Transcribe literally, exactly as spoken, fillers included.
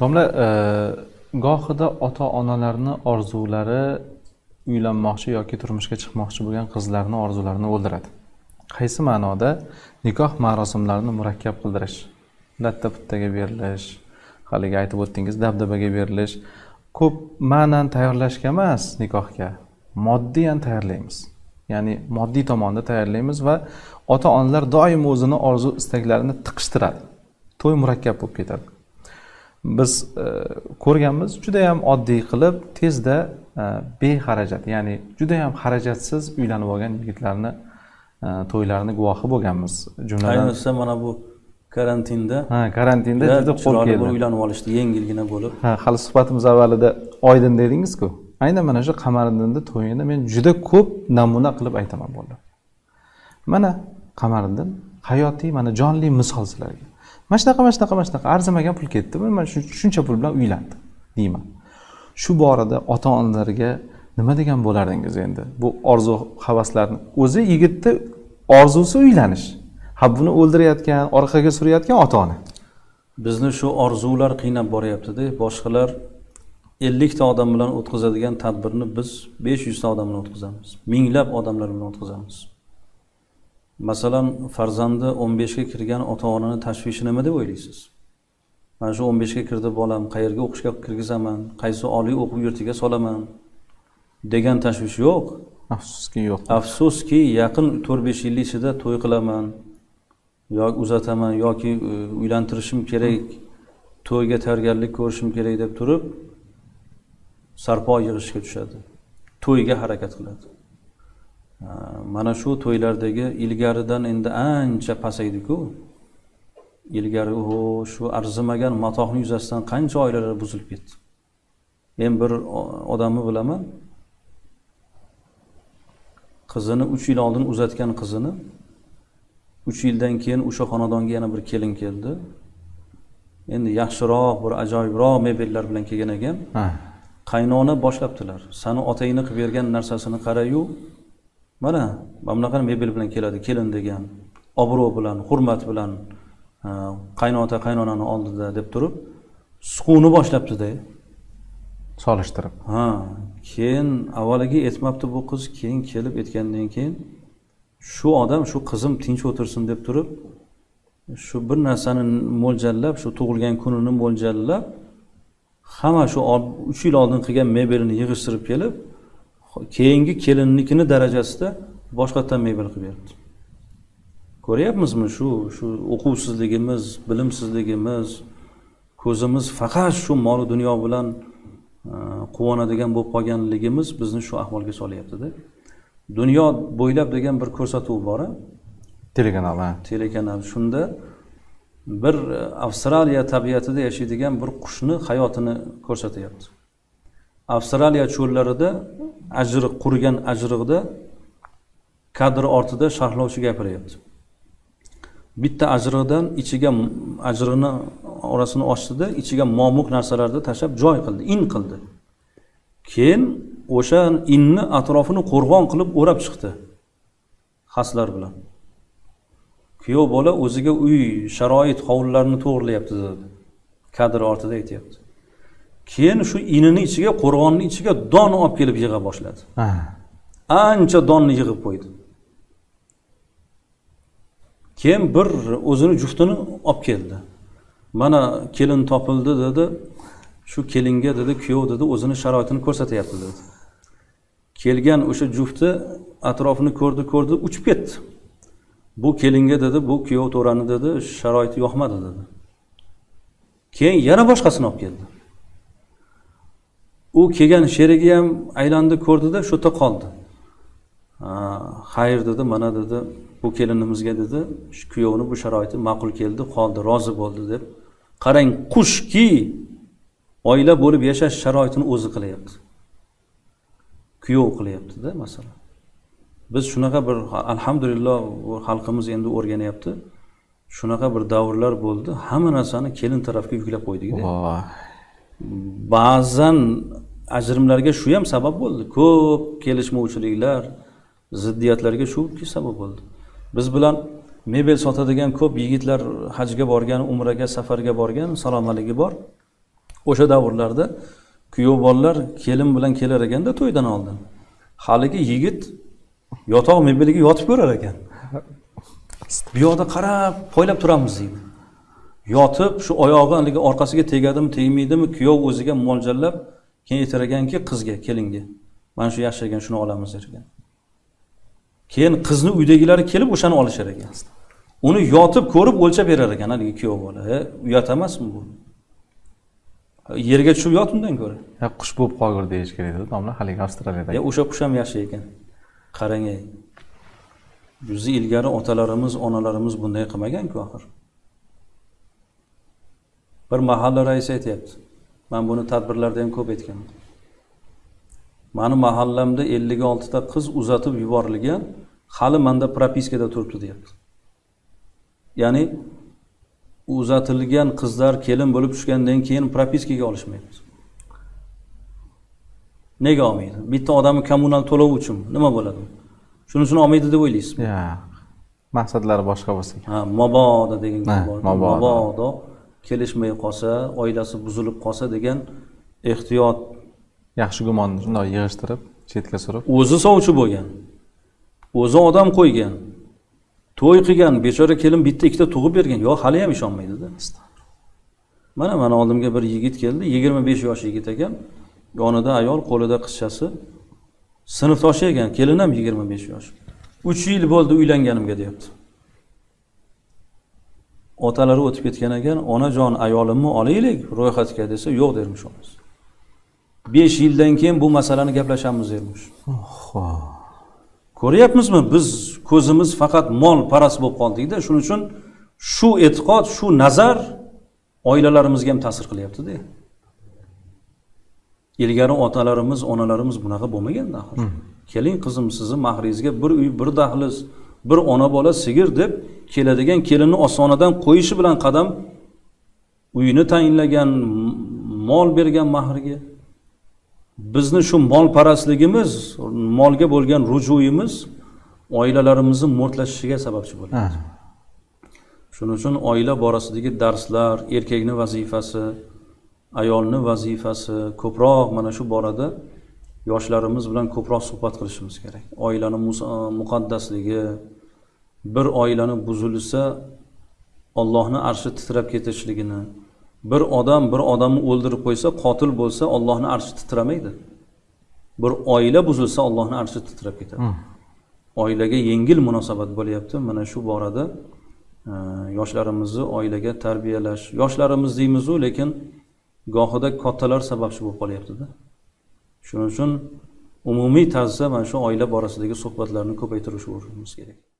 Domla, gohida ota-onalarni orzulari uylanmoqchi yoki turmushga chiqmoqchi bo'lgan qizlarning orzularini o'ldiradi. Qaysi ma'noda nikoh marosimlarini murakkab qildirish, latta-puttaga berilish, haliga aytib o'tdingiz, dabdabaga berilish, ko'p ma'nan tayyorlash emas nikohga, moddiyan tayyorlaymiz. Ya'ni moddiy tomonda tayyorlaymiz va ota-onalar doim o'zini orzu istaklarini tiqishtiradi. To'y murakkab bo'lib ketadi. Biz e, ko'rganmiz, juda ham oddiy qilib, tezda e, beharajat, ya'ni juda ham xarajatsiz uylanib olgan yigitlarni e, to'ylarini guvohi bo'lganmiz. Jumladan ayniqsa mana bu karantinda, ha, karantinda juda qo'rqib keldi. Uylanib olishdi, yengilgina bo'lib. Ha, hali suhbatimiz avvalida Oydin dedingiz-ku. Aynan mana shu Qamariddinning to'yini men juda ko'p namuna qilib aytaman bo'ldim. Mana Qamariddin hayotiy, mana jonli misol sizlarga. Mana shunaqa, mana shunaqa, mana shunaqa arzimagan pul ketdi, mana shuncha pul bilan uylandim deyman. Shu borada ota-onalarga nima degan bo'lardingiz endi? Bu orzu havaslarni o'zi yigitni orzusi uylanish. Ha, buni o'ldirayotgan, orqaga surayotgan ota-ona. Bizni shu orzular qiynab boryapti-da, boshqalar ellik ta odam bilan o'tkazadigan tadbirni biz besh yuz ta odam bilan o'tkazamiz. Minglab odamlar bilan o'tkazamiz. Masalan, farzandi o'n beshga kirgan ota-onani tashvishi nima deb o'ylaysiz? Mana shu o'n beshga kirdi bolam, qayerga o'qishga kirgizaman, qaysi oliy o'quv yurtiga solaman degan tashvish yo'q. Afsuski yo'q. Afsuski yaqin to'rt besh yil ichida to'y qilaman yoki uzataman yoki uylantirishim kerak, to'yga tayyorgarlik ko'rishim kerak deb turib sarpo yig'ishga tushadi. To'yga harakat qiladi. Mana shu to'ylardagi ilgaridan endi ancha pasaydi-ku. Ilgari shu arzimagan matohning yuzasidan qancha oilalar buzilib ketdi. Men bir odamni bilaman. Qizini uch yil oldin uzatgan qizini uch yildan keyin o'sha xonadonga yana bir kelin keldi. Endi yaxshiroq, bir ajoyibroq mebellar bilan kelgan ekan. Qaynona boshlabdilar. Sani otangni qilib bergan narsasini qarayu, mana mamlaqa mebel bilan keladi kelin degan, obro' bilan, hurmat bilan qaynota qaynonani oldida deb turib suquvni boshlabdi-da, solishtirib. Ha, keyin avvaliga etmabdi bu qiz, keyin kelib etgandan keyin shu odam shu qizim tinch o'tirsin deb turib shu bir narsani mo'ljallab, shu tug'ilgan kunini mo'ljallab hamma shu uch yil oldin qilgan mebelini yig'ishtirib kelib keyingi kelinnikini darajasida boshqatdan mebel qilib berdi. Ko'ryapmizmi shu shu o'quvsizligimiz, bilimsizligimiz, ko'zimiz faqat shu mol dunyo bilan quvonadigan bo'lib qolganligimiz bizni shu ahvolga solyapti-da. Dunyo bo'ylab degan bir ko'rsatuv bor, telekanal, ha, telekanal. Shunda bir Avstraliya tabiatida yashaydigan bir qushni hayotini ko'rsatyapti. Avstraliya cho'llarida ajriq qurigan ajriqda kadr ortida sharhlovchi gapiryapti. Bitta ajriqdan ichiga ajriqni orasini ochdi-da, ichiga momuq narsalarni tashab joy qildi, in qildi. Keyin o'sha inni atrofini qo'rg'on qilib o'rab chiqdi xaslar bilan. Kuyov bola o'ziga uy, sharoit, hovlilarni to'g'rilayapti dedi. Kadr ortida aytayapti. Keyin shu inini ichiga, qo'rg'onning ichiga don olib kelib yig'a boshladi. Ancha donni yig'ib qo'ydi. Keyin bir o'zini juftini olib keldi. Mana kelin topildi dedi. Shu kelinga dedi, kuyov dedi, o'zini sharoitini ko'rsatyapti dedi. Kelgan o'sha jufti atrofini ko'rdi, ko'rdi, uchib ketdi. Bu kelinga dedi, bu kuyov to'rani dedi, sharoiti yoqmadi dedi. Keyin yana boshqasini olib keldi. U kelgan sherigiga ham aylandi, ko'rdida, shu yerda qoldi. Xayr dedi, mana dedi, bu kelinimizga dedi, shu kuyovni bu sharoiti ma'qul keldi, qoldi, rozi bo'ldi deb. Qarang, qushki oila bo'lib yashash sharoitini o'zi qilyapti. Kuyov qilyapti-da, masalan. Biz shunaqa bir alhamdulillah xalqimiz endi o'rganyapti. Shunaqa bir davrlar bo'ldi, hamma narsani kelin tarafga yuklab qo'ydik-da. Ba'zan ajrimlarga shu ham sabab bo'ldi. Ko'p kelishmovchiliklar, ziddiyatlarga shu sabab bo'ldi. Biz bilan mebel sotadigan ko'p yigitlar hajga borgan, umraga, safarga borgan, salomatligi bor. O'sha davrlarda kuyov bolalar kelin bilan kelar ekanda to'ydan oldin. Haligi yigit yotoq mebeliga yotib ko'rar ekan. Bu yoqda qarab poylab turamiz deydi. Yotib shu oyog'ining orqasiga tegadimi, tegmaydimi, kuyov o'ziga mo'ljallab keyin aytar ekanki qizga, kelinga, mana shu yaxshi ekan, shuni olamiz degan. Keyin qizni uydagilari kelib o'shani olishar ekan. Uni yotib ko'rib o'lchab berar ekan haligi kuyov bola. He, uyat emasmi bu? Yerga tushib yot undan ko'ra. Ya qush bo'lib qolgur deyish kerak edi, domla, haligi Avstraliyada. Ya o'sha qush ham yaxshi ekan. Qarang, yuz ilgari otalarimiz, onalarimiz bunday qilmagan-ku axir. Bir mahalla raisi aytayapti. Men buni tadbirlarda ham ko'p aytganman. Meni mahallamda ellik olti ta qiz uzatib yuborilgan, hali menda propiskada turibdi deyapti. Ya'ni uzatilgan qizlar kelin bo'lib tushgandan keyin propiskaga olishmaydi. Nega olmaydi? Bitta odamni kommunal to'lov uchun nima bo'ladi? Shunisini olmaydi deb o'ylaysizmi? Yo'q. Maqsadlari boshqa bo'lsa. Ha, mabodo degan gap bor. Mabodo kelishmay qolsa, oilasi buzilib qolsa degan ehtiyot, yaxshi gumonni shunday yig'ishtirib, chetga surib, o'zi sovchi bo'lgan. O'zi odam qo'ygan. To'y qilgan, bechora kelin bitta ikkita tug'ib bergan. Yo'q, hali ham ishonmaydi-da. Mana mana oldimga bir yigit keldi, yigirma besh yosh yigit ekan. Yonida ayol, qo'lida qizchasi, sinfdoshi ekan, kelin ham yigirma besh yosh. uch yil bo'ldi uylanganimga deyapti. Otalari o'tib ketgan ekan, onajon ayolimni olaylik ro'yxatga desa, yo'q dermish onasi. besh yildan keyin bu masalani gaplashamiz dermish. Ko'ryapmizmi? Biz ko'zimiz faqat mol parast bo'lib qoldik-da, shuning uchun shu e'tiqod, shu nazar oilalarimizga ham ta'sir qilyapti-da. Ilgari otalarimiz, onalarimiz bunaqa bo'lmaganda axir. Keling qizim, sizni mahringizga bir uy, bir dahliz, bir ona bola sigir deb keladigan kelinni ostonadan qo'yishi bilan qadam uyini tayinlagan, mol bergan mahriga. Bizni shu mol parastligimiz, molga bo'lgan rujuyimiz oilalarimizni mo'rtlashishiga sababchi bo'ladi. Shuning uchun oila borasidagi darslar, erkakning vazifasi, ayolning vazifasi ko'proq mana shu borada yoshlarimiz bilan ko'proq suhbat qilishimiz kerak. Oilani muqaddasligi, bir oilani buzilsa Allohning arshi titrab ketishligini, bir odam bir odamni o'ldirib qo'ysa, qotil bo'lsa Allohning arshi titramaydi. Bir oila buzilsa Allohning arshi titrab ketadi. Oilaga yengil munosabat bo'lyapti. Mana shu borada yoshlarimizni oilaga tarbiyalash, yoshlarimiz deymiz-ku, lekin gohida kattalar sababchi bo'lib qolyapti-da. Shuning uchun umumiy tarzda mana shu oila borasidagi suhbatlarni ko'paytirishimiz kerak.